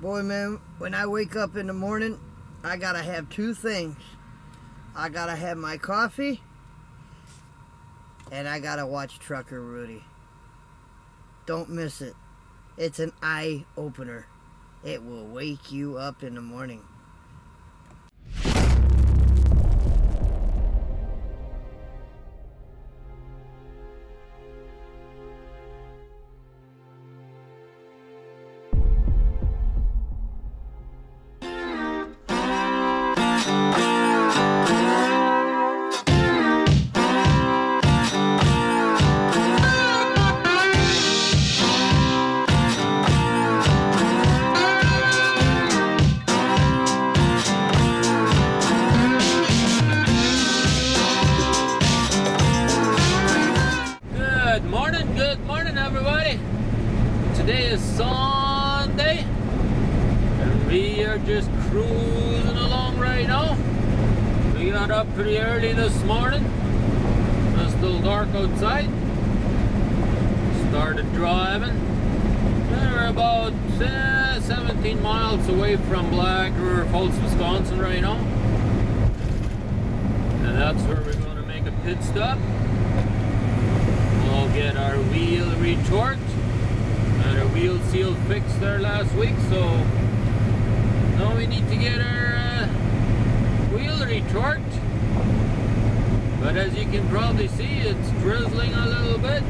Boy, man, when I wake up in the morning, I gotta have two things. I gotta have my coffee, and I gotta watch Trucker Rudy. Don't miss it. It's an eye-opener. It will wake you up in the morning. Just cruising along right now. We got up pretty early this morning. It's still dark outside. Started driving. We're about 17 miles away from Black River Falls, Wisconsin right now. And that's where we're going to make a pit stop. We'll get our wheel retorqued and our wheel seal fixed there last week, so now we need to get our wheel retorqued, but as you can probably see, it's drizzling a little bit,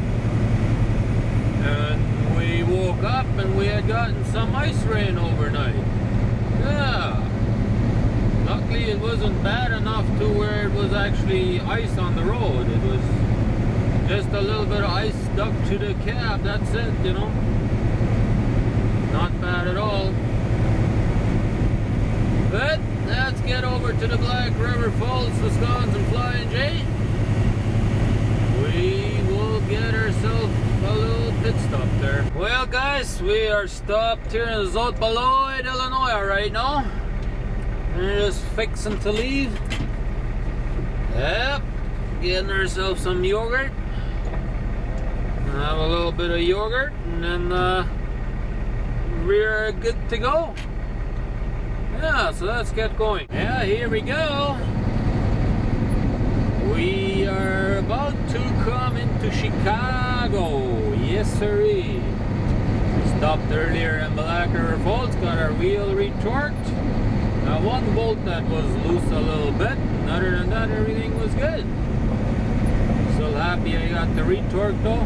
and we woke up and we had gotten some ice rain overnight. Yeah, luckily it wasn't bad enough to where it was actually ice on the road. It was just a little bit of ice stuck to the cab, that's it, you know. Not bad at all. But let's get over to the Black River Falls, Wisconsin Flying J. We will get ourselves a little pit stop there. Well, guys, we are stopped here in Zotbaloy, Illinois right now. We're just fixing to leave. Yep, getting ourselves some yogurt. We'll have a little bit of yogurt, and then we're good to go. Yeah, so let's get going. Yeah, here we go. We are about to come into Chicago. Yes, sirree. We stopped earlier in Black River Falls, got our wheel retorqued. Now, one bolt that was loose a little bit. Other than that, everything was good. Still happy I got the retorque though.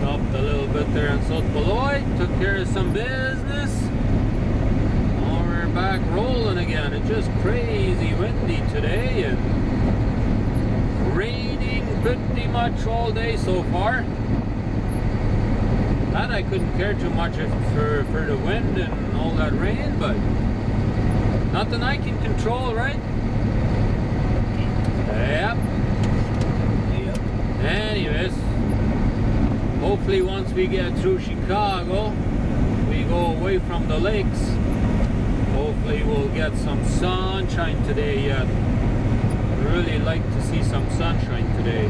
Stopped a little bit there in Zotbaloy. Took care of some business. Back rolling again. It's just crazy windy today and raining pretty much all day so far. Glad I couldn't care too much for the wind and all that rain, but nothing I can control, right? Yep. Anyways, hopefully once we get through Chicago, we go away from the lakes. Hopefully we'll get some sunshine today yet. I'd really like to see some sunshine today.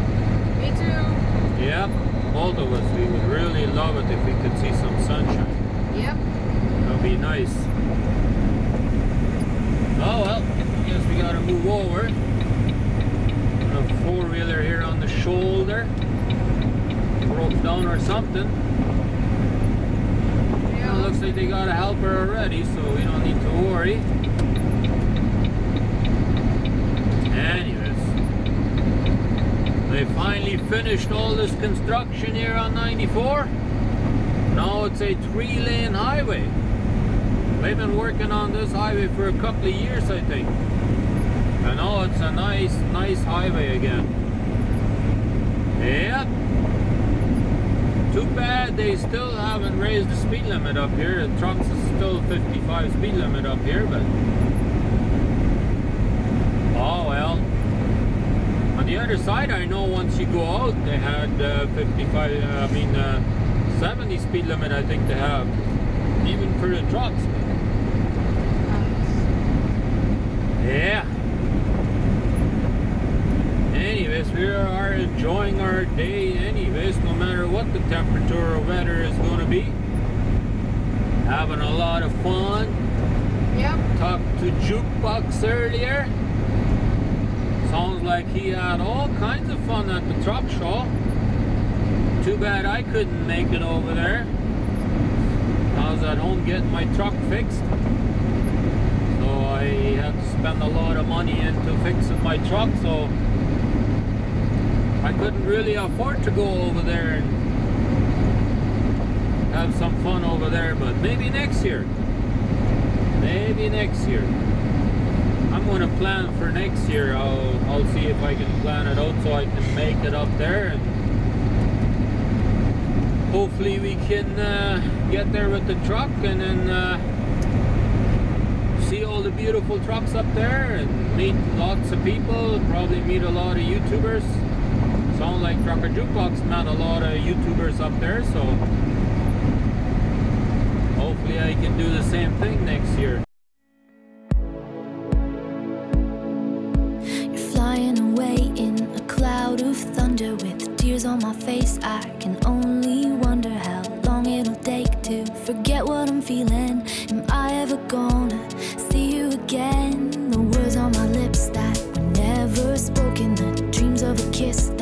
Me too. Yep, both of us, we would really love it if we could see some sunshine. Yep. That would be nice. Oh well, I guess we gotta move over. Got a four-wheeler here on the shoulder. Broke down or something. Looks like they got a helper already, so we don't need to worry. Anyways, they finally finished all this construction here on 94. Now it's a 3-lane highway. They've been working on this highway for a couple of years, I think. And now it's a nice highway again. Yep. Too bad they still haven't raised the speed limit up here. The trucks is still 55 speed limit up here, but oh well. On the other side, I know once you go out, they had 70 speed limit, I think they have, even for the trucks. Yeah. Anyways, we are enjoying our day anyways, no matter what the temperature or weather is going to be. having a lot of fun. Yep. Talked to Jukebox earlier. Sounds like he had all kinds of fun at the truck show. Too bad I couldn't make it over there. I was at home getting my truck fixed. So I had to spend a lot of money into fixing my truck, so I couldn't really afford to go over there and have some fun over there, but maybe next year. Maybe next year. I'm going to plan for next year. I'll see if I can plan it out so I can make it up there. And hopefully we can get there with the truck and then see all the beautiful trucks up there and meet lots of people, probably meet a lot of YouTubers. Sound like Trucker Jukebox met a lot of YouTubers up there, so hopefully I can do the same thing next year. You're flying away in a cloud of thunder with tears on my face. I can only wonder how long it'll take to forget what I'm feeling. Am I ever gonna see you again? The words on my lips that were never spoken, the dreams of a kiss that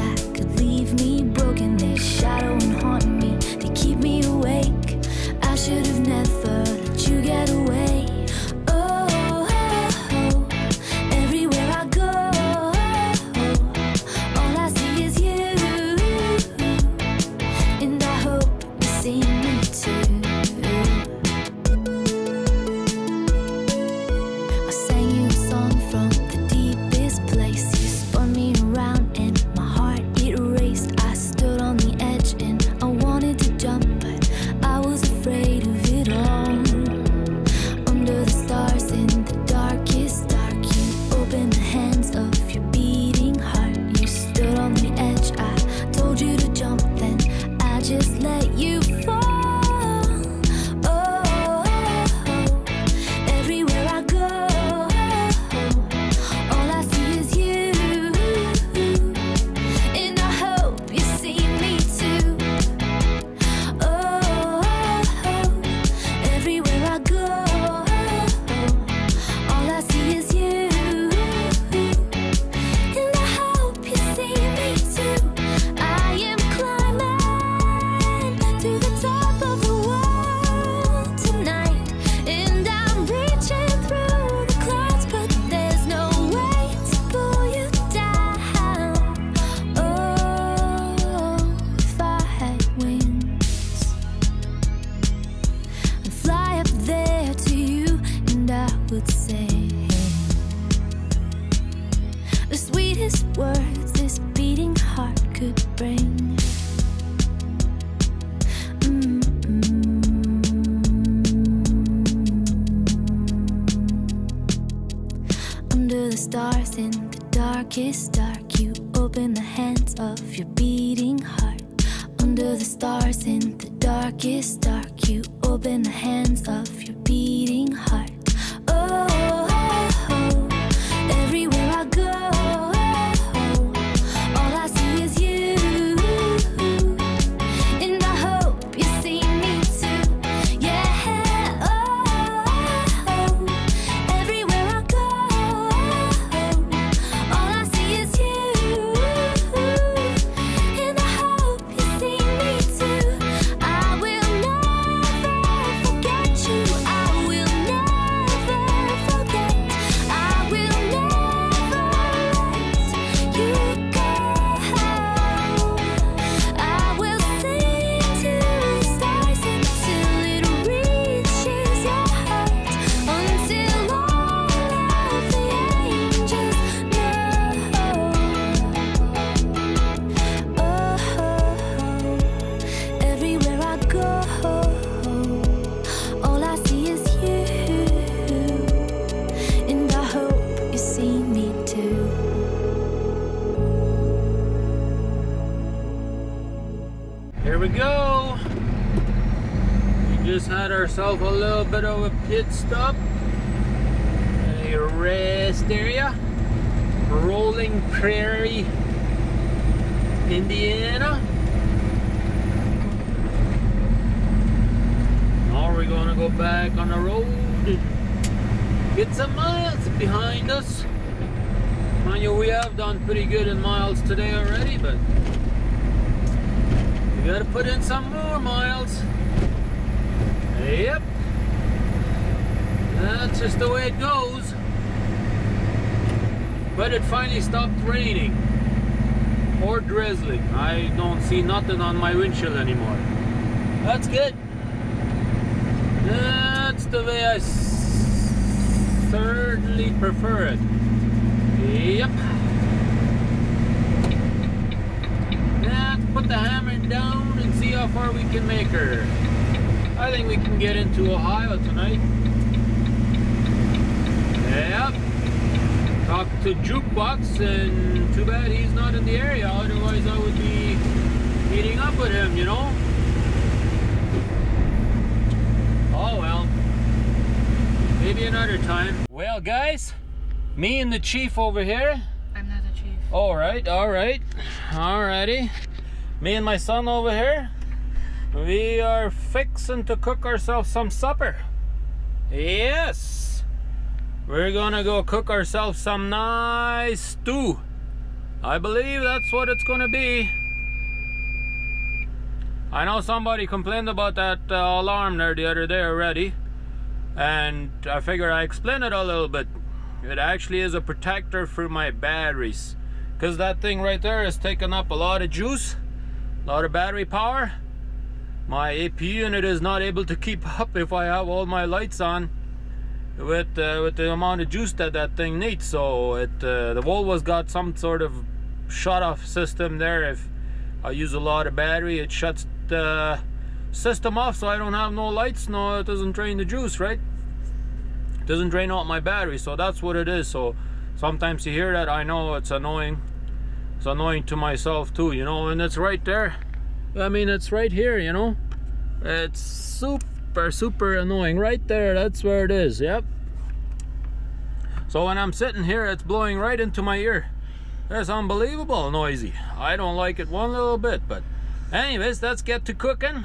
me broken, they shadow and haunt me, they keep me awake. I should have never let you get away. Oh, everywhere I go, all I see is you, and I hope you see me too. I sang you a song from the deepest place, you spun me around and my heart would say. The sweetest words this beating heart could bring. Under the stars in the darkest dark, you open the hands of your beating heart. Under the stars in the darkest dark, you open the hands of your beating heart. Everywhere I go, all I see is you, and I hope you see me too. Yeah, everywhere I go, all I see is you, and I hope you see me too. I will never forget you, I will never forget. I will Here we go. We just had ourselves a little bit of a pit stop, a rest area, Rolling Prairie, Indiana. All we're gonna go back on the road. Get some miles behind us. Mind you, we have done pretty good in miles today already, but we gotta put in some more miles. Yep. That's just the way it goes. But it finally stopped raining or drizzling. I don't see nothing on my windshield anymore. That's good. That's the way I certainly prefer it. Yep. Let's put the hammer down and see how far we can make her. I think we can get into Ohio tonight. Yep. Talked to Jukebox, and too bad he's not in the area, otherwise I would be meeting up with him, you know? Oh well, maybe another time. Well guys, me and the chief over here. I'm not the chief. Alright, alrighty. Me and my son over here, we are fixing to cook ourselves some supper. Yes! We're gonna go cook ourselves some nice stew. I believe that's what it's gonna be. I know somebody complained about that alarm there the other day already, and I figure I explain it a little bit. It actually is a protector for my batteries, because that thing right there is taking up a lot of juice, a lot of battery power. My APU unit is not able to keep up if I have all my lights on with the amount of juice that thing needs. So the Volvo's got some sort of shut-off system there. If I use a lot of battery, it shuts the system off, so I don't have no lights. No, it doesn't drain the juice, right? It doesn't drain out my battery, so that's what it is. So sometimes you hear that. I know it's annoying. It's annoying to myself too, you know, and it's right there. I mean, it's right here, you know. It's super annoying right there. That's where it is. Yep. So when I'm sitting here, it's blowing right into my ear. That's unbelievable noisy. I don't like it one little bit, but anyways, let's get to cooking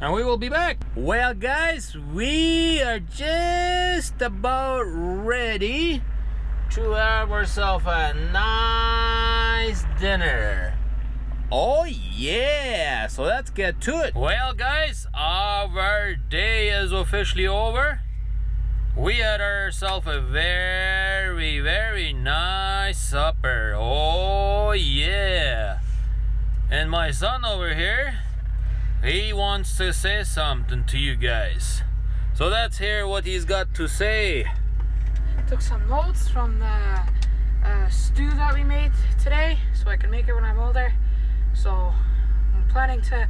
and we will be back. Well guys, we are just about ready to have ourselves a nice dinner. Oh yeah, so let's get to it. Well guys, our day is officially over. We had ourselves a very, very nice supper. Oh yeah. And my son over here, he wants to say something to you guys, so let's hear what he's got to say. Took some notes from the stew that we made today, so I can make it when I'm older. So I'm planning to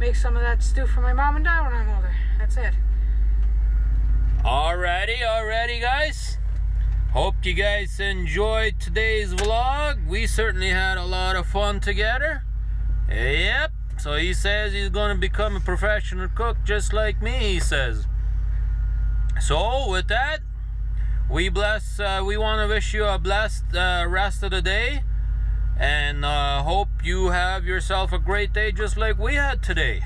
make some of that stew for my mom and dad when I'm older. That's it. Alrighty guys. Hope you guys enjoyed today's vlog. We certainly had a lot of fun together. Yep. So he says he's gonna become a professional cook just like me, he says. So with that, we wanna wish you a blessed rest of the day. And hope you have yourself a great day just like we had today.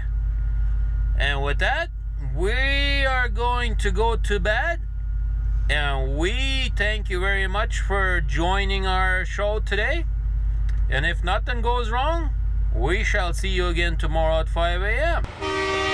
And with that, we are going to go to bed, and we thank you very much for joining our show today. And if nothing goes wrong, we shall see you again tomorrow at 5 a.m.